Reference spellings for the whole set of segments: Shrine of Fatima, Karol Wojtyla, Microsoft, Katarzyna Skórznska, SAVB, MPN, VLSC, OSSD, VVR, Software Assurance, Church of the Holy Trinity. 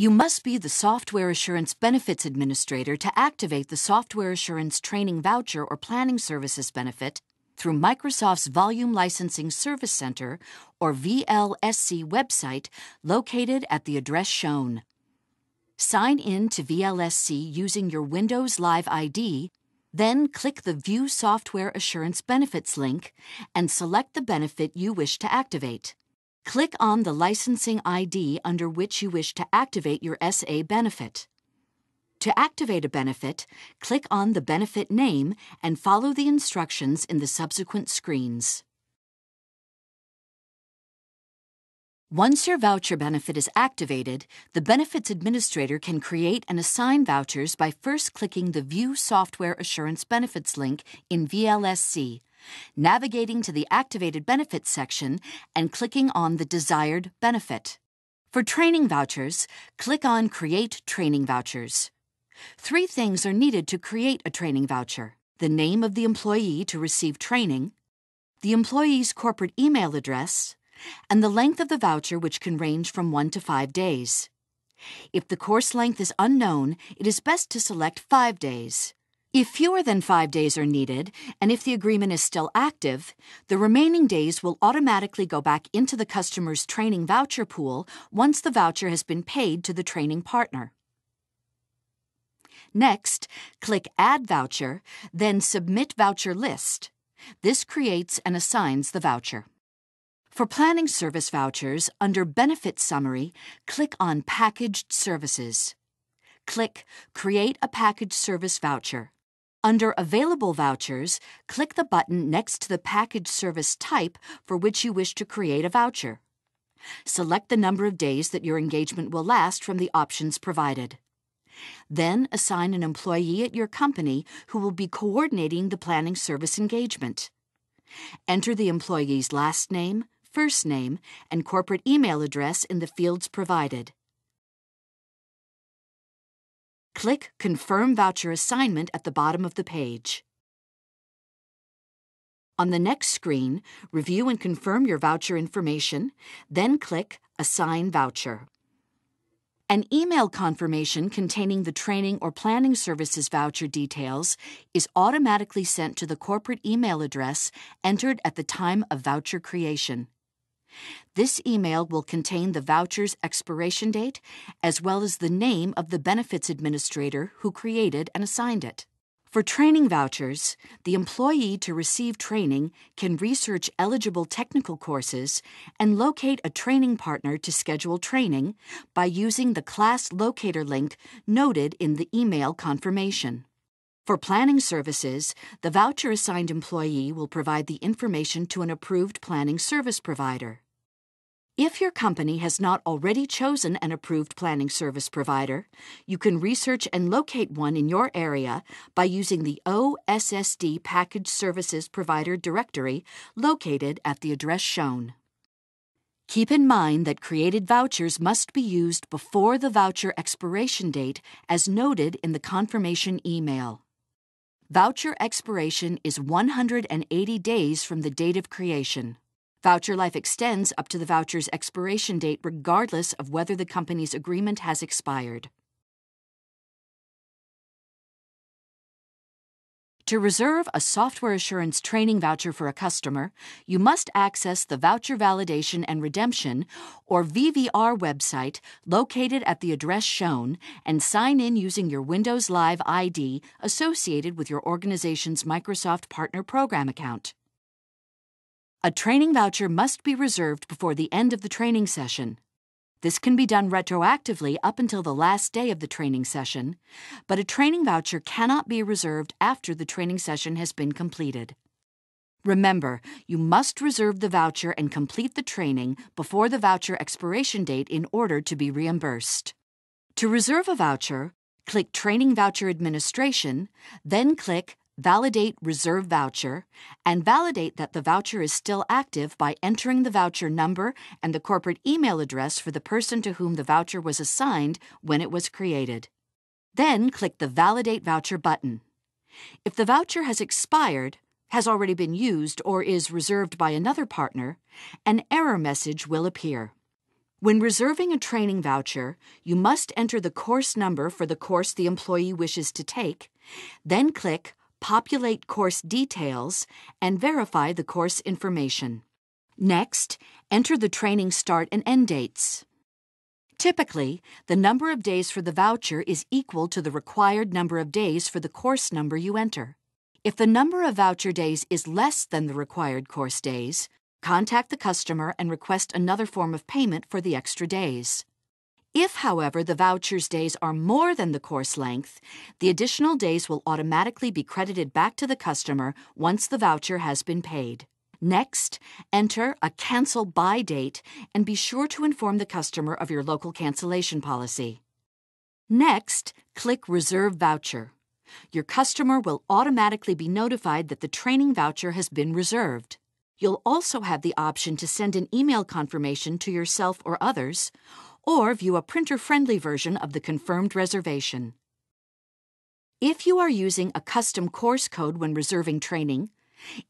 You must be the Software Assurance Benefits Administrator to activate the Software Assurance Training Voucher or Planning Services Benefit through Microsoft's Volume Licensing Service Center or VLSC website located at the address shown. Sign in to VLSC using your Windows Live ID, then click the View Software Assurance Benefits link and select the benefit you wish to activate. Click on the licensing ID under which you wish to activate your SA benefit. To activate a benefit, click on the benefit name and follow the instructions in the subsequent screens. Once your voucher benefit is activated, the Benefits Administrator can create and assign vouchers by first clicking the View Software Assurance Benefits link in VLSC, navigating to the Activated Benefits section and clicking on the desired benefit. For training vouchers, click on Create Training Vouchers. 3 things are needed to create a training voucher: the name of the employee to receive training, the employee's corporate email address, and the length of the voucher, which can range from 1 to 5 days. If the course length is unknown, it is best to select 5 days. If fewer than 5 days are needed, and if the agreement is still active, the remaining days will automatically go back into the customer's training voucher pool once the voucher has been paid to the training partner. Next, click Add Voucher, then Submit Voucher List. This creates and assigns the voucher. For planning service vouchers, under Benefit Summary, click on Packaged Services. Click Create a Packaged Service Voucher. Under Available Vouchers, click the button next to the package service type for which you wish to create a voucher. Select the number of days that your engagement will last from the options provided. Then assign an employee at your company who will be coordinating the planning service engagement. Enter the employee's last name, first name, and corporate email address in the fields provided. Click Confirm Voucher Assignment at the bottom of the page. On the next screen, review and confirm your voucher information, then click Assign Voucher. An email confirmation containing the training or planning services voucher details is automatically sent to the corporate email address entered at the time of voucher creation. This email will contain the voucher's expiration date as well as the name of the benefits administrator who created and assigned it. For training vouchers, the employee to receive training can research eligible technical courses and locate a training partner to schedule training by using the class locator link noted in the email confirmation. For planning services, the voucher-assigned employee will provide the information to an approved planning service provider. If your company has not already chosen an approved planning service provider, you can research and locate one in your area by using the OSSD Package Services Provider directory located at the address shown. Keep in mind that created vouchers must be used before the voucher expiration date as noted in the confirmation email. Voucher expiration is 180 days from the date of creation. Voucher life extends up to the voucher's expiration date regardless of whether the company's agreement has expired. To reserve a software assurance training voucher for a customer, you must access the Voucher Validation and Redemption, or VVR website located at the address shown and sign in using your Windows Live ID associated with your organization's Microsoft Partner Program account. A training voucher must be reserved before the end of the training session. This can be done retroactively up until the last day of the training session, but a training voucher cannot be reserved after the training session has been completed. Remember, you must reserve the voucher and complete the training before the voucher expiration date in order to be reimbursed. To reserve a voucher, click Training Voucher Administration, then click Validate Reserve Voucher, and validate that the voucher is still active by entering the voucher number and the corporate email address for the person to whom the voucher was assigned when it was created. Then click the Validate Voucher button. If the voucher has expired, has already been used, or is reserved by another partner, an error message will appear. When reserving a training voucher, you must enter the course number for the course the employee wishes to take, then click Populate Course Details and verify the course information. Next, enter the training start and end dates. Typically, the number of days for the voucher is equal to the required number of days for the course number you enter. If the number of voucher days is less than the required course days, contact the customer and request another form of payment for the extra days. If, however, the voucher's days are more than the course length, the additional days will automatically be credited back to the customer once the voucher has been paid. Next, enter a cancel by date and be sure to inform the customer of your local cancellation policy. Next, click Reserve Voucher. Your customer will automatically be notified that the training voucher has been reserved. You'll also have the option to send an email confirmation to yourself or others, or view a printer-friendly version of the confirmed reservation. If you are using a custom course code when reserving training,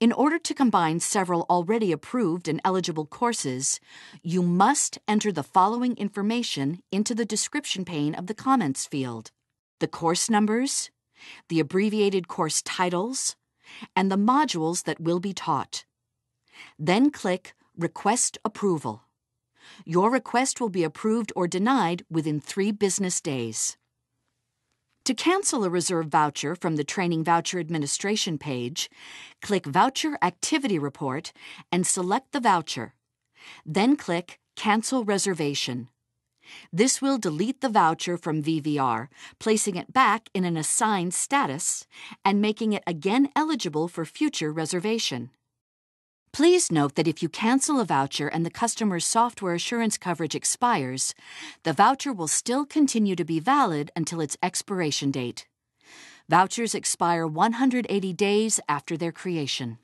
in order to combine several already approved and eligible courses, you must enter the following information into the description pane of the comments field: the course numbers, the abbreviated course titles, and the modules that will be taught. Then click Request Approval. Your request will be approved or denied within 3 business days. To cancel a reserve voucher from the Training Voucher Administration page, click Voucher Activity Report and select the voucher. Then click Cancel Reservation. This will delete the voucher from VVR, placing it back in an assigned status and making it again eligible for future reservation. Please note that if you cancel a voucher and the customer's software assurance coverage expires, the voucher will still continue to be valid until its expiration date. Vouchers expire 180 days after their creation.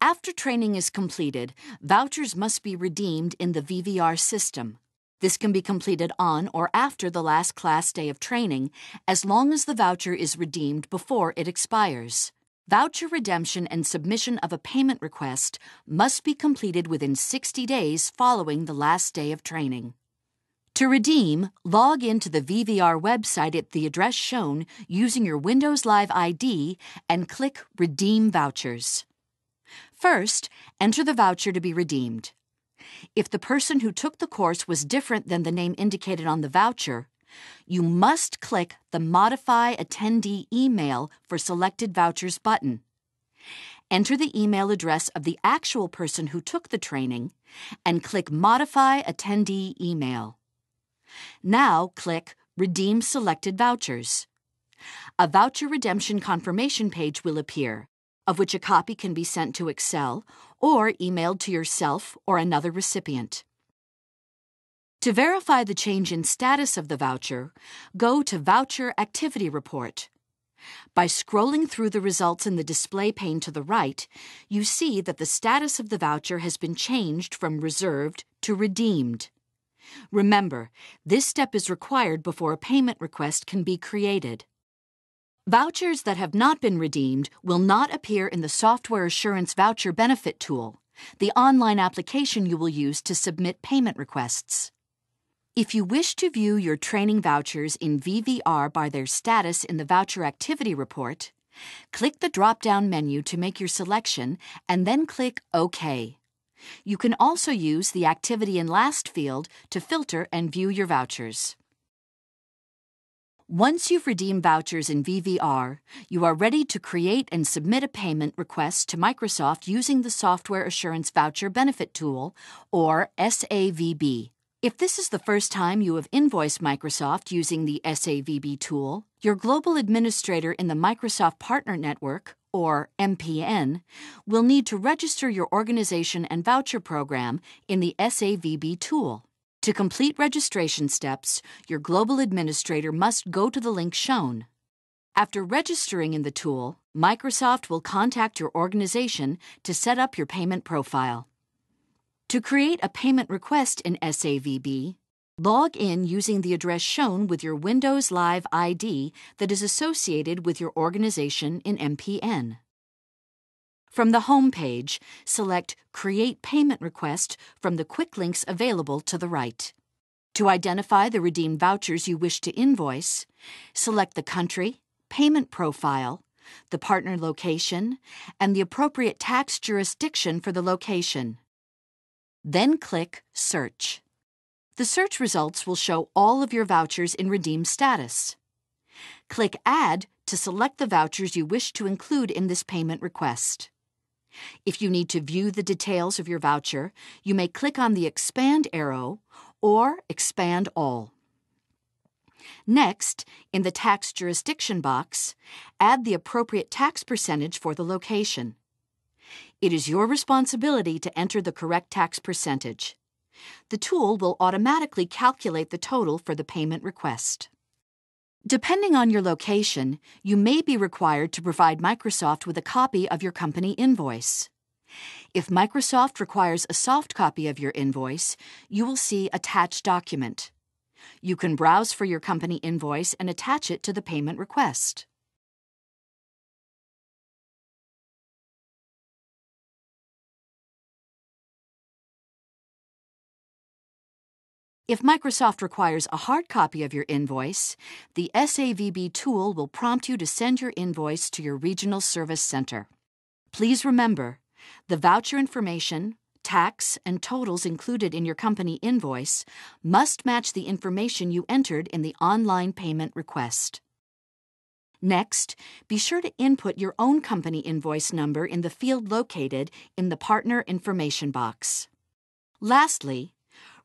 After training is completed, vouchers must be redeemed in the VVR system. This can be completed on or after the last class day of training, as long as the voucher is redeemed before it expires. Voucher redemption and submission of a payment request must be completed within 60 days following the last day of training. To redeem, log in to the VVR website at the address shown using your Windows Live ID and click Redeem Vouchers. First, enter the voucher to be redeemed. If the person who took the course was different than the name indicated on the voucher, you must click the Modify Attendee Email for Selected Vouchers button. Enter the email address of the actual person who took the training and click Modify Attendee Email. Now click Redeem Selected Vouchers. A voucher redemption confirmation page will appear, of which a copy can be sent to Excel or emailed to yourself or another recipient. To verify the change in status of the voucher, go to Voucher Activity Report. By scrolling through the results in the display pane to the right, you see that the status of the voucher has been changed from reserved to redeemed. Remember, this step is required before a payment request can be created. Vouchers that have not been redeemed will not appear in the Software Assurance Voucher Benefit tool, the online application you will use to submit payment requests. If you wish to view your training vouchers in VVR by their status in the Voucher Activity Report, click the drop-down menu to make your selection and then click OK. You can also use the Activity and Last field to filter and view your vouchers. Once you've redeemed vouchers in VVR, you are ready to create and submit a payment request to Microsoft using the Software Assurance Voucher Benefit tool, or SAVB. If this is the first time you have invoiced Microsoft using the SAVB tool, your global administrator in the Microsoft Partner Network, or MPN, will need to register your organization and voucher program in the SAVB tool. To complete registration steps, your global administrator must go to the link shown. After registering in the tool, Microsoft will contact your organization to set up your payment profile. To create a payment request in SAVB, log in using the address shown with your Windows Live ID that is associated with your organization in MPN. From the home page, select Create Payment Request from the quick links available to the right. To identify the redeemed vouchers you wish to invoice, select the country, payment profile, the partner location, and the appropriate tax jurisdiction for the location. Then click Search. The search results will show all of your vouchers in redeem status. Click Add to select the vouchers you wish to include in this payment request. If you need to view the details of your voucher, you may click on the Expand arrow or Expand All. Next, in the Tax Jurisdiction box, add the appropriate tax percentage for the location. It is your responsibility to enter the correct tax percentage. The tool will automatically calculate the total for the payment request. Depending on your location, you may be required to provide Microsoft with a copy of your company invoice. If Microsoft requires a soft copy of your invoice, you will see Attach Document. You can browse for your company invoice and attach it to the payment request. If Microsoft requires a hard copy of your invoice, the SAVB tool will prompt you to send your invoice to your regional service center. Please remember, the voucher information, tax, and totals included in your company invoice must match the information you entered in the online payment request. Next, be sure to input your own company invoice number in the field located in the Partner Information box. Lastly,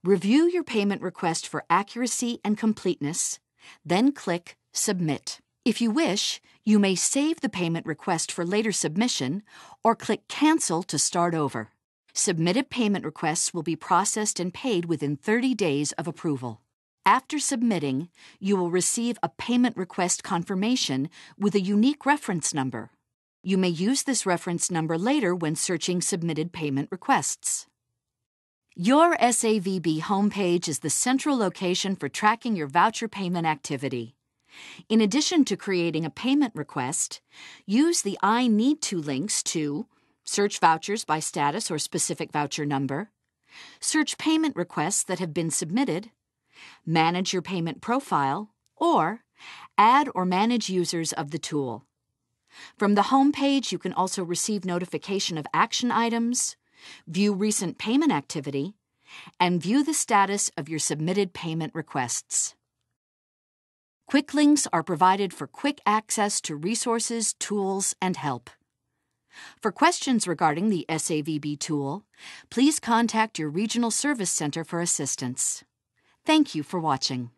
review your payment request for accuracy and completeness, then click Submit. If you wish, you may save the payment request for later submission or click Cancel to start over. Submitted payment requests will be processed and paid within 30 days of approval. After submitting, you will receive a payment request confirmation with a unique reference number. You may use this reference number later when searching submitted payment requests. Your SAVB homepage is the central location for tracking your voucher payment activity. In addition to creating a payment request, use the I Need To links to search vouchers by status or specific voucher number, search payment requests that have been submitted, manage your payment profile, or add or manage users of the tool. From the homepage, you can also receive notification of action items, view recent payment activity, and view the status of your submitted payment requests. Quick links are provided for quick access to resources, tools, and help. For questions regarding the SAVB tool, please contact your regional service center for assistance. Thank you for watching.